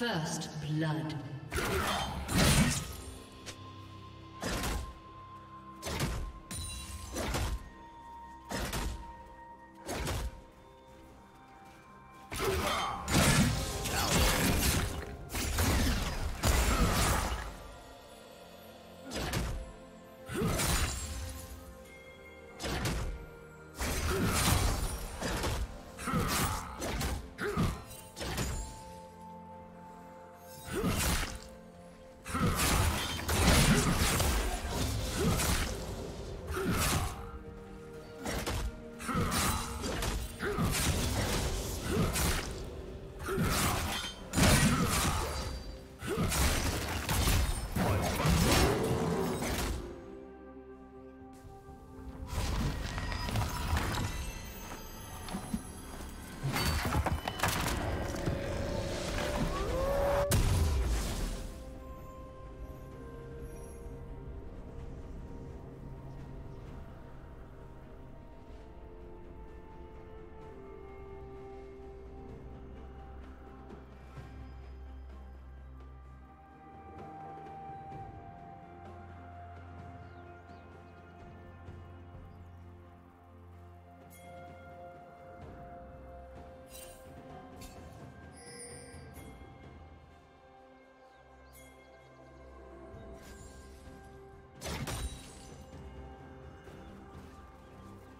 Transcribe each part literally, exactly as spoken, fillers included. First blood.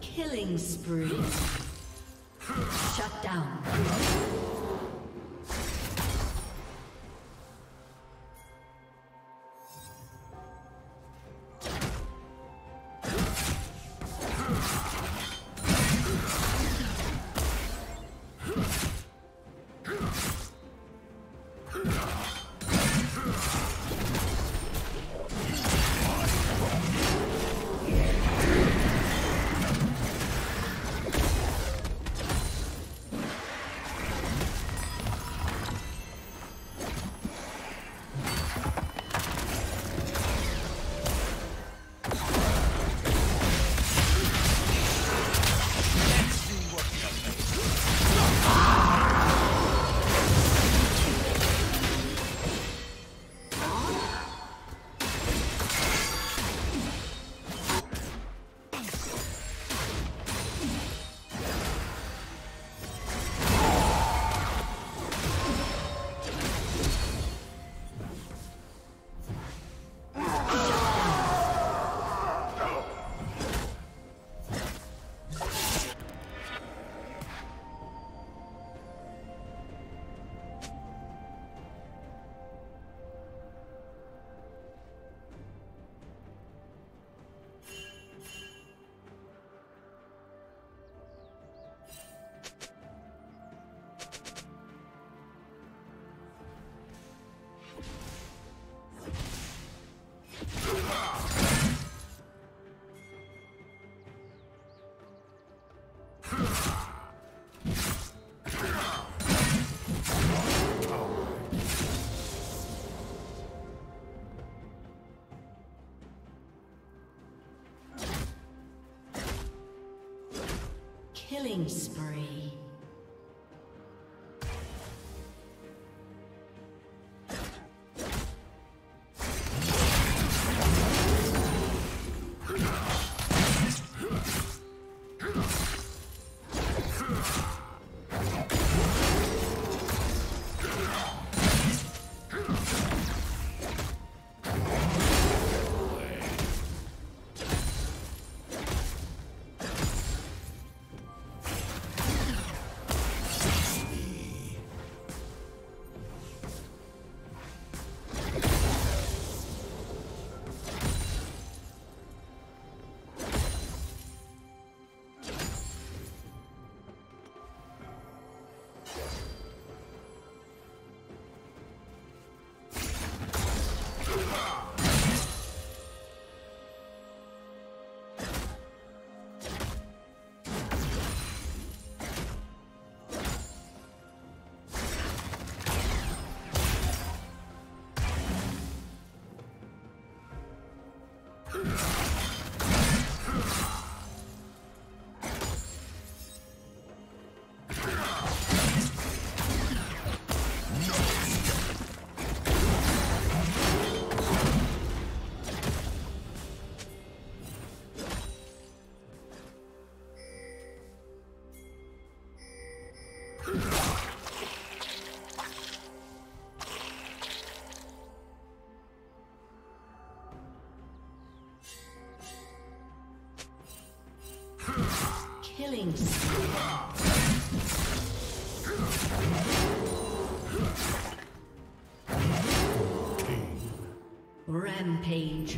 Killing spree. Shut down. Killing spree. Rampage.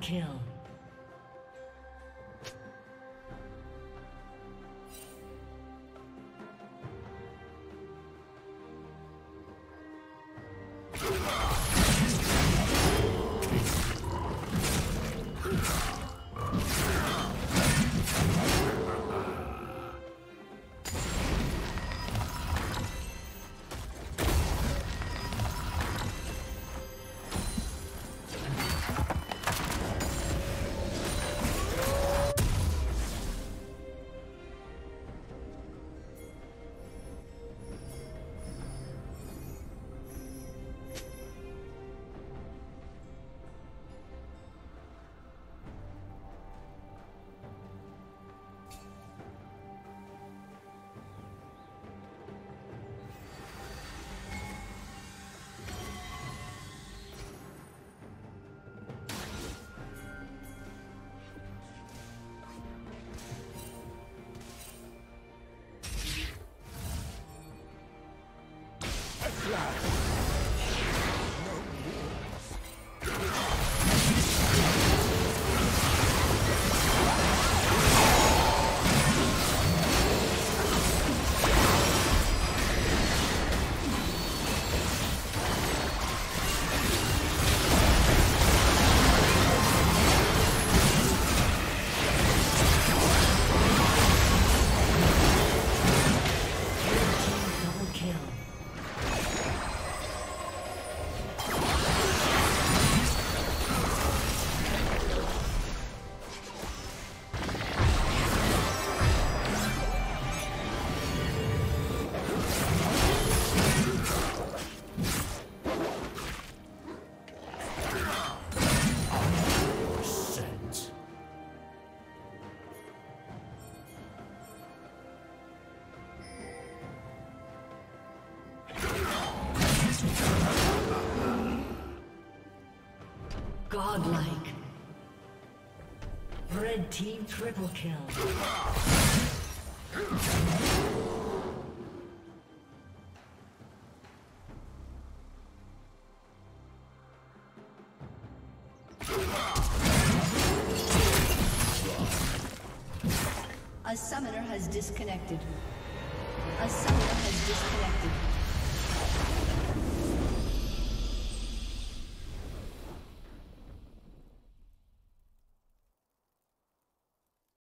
Kill. Godlike. Red team triple kill. A summoner has disconnected. A summoner has disconnected.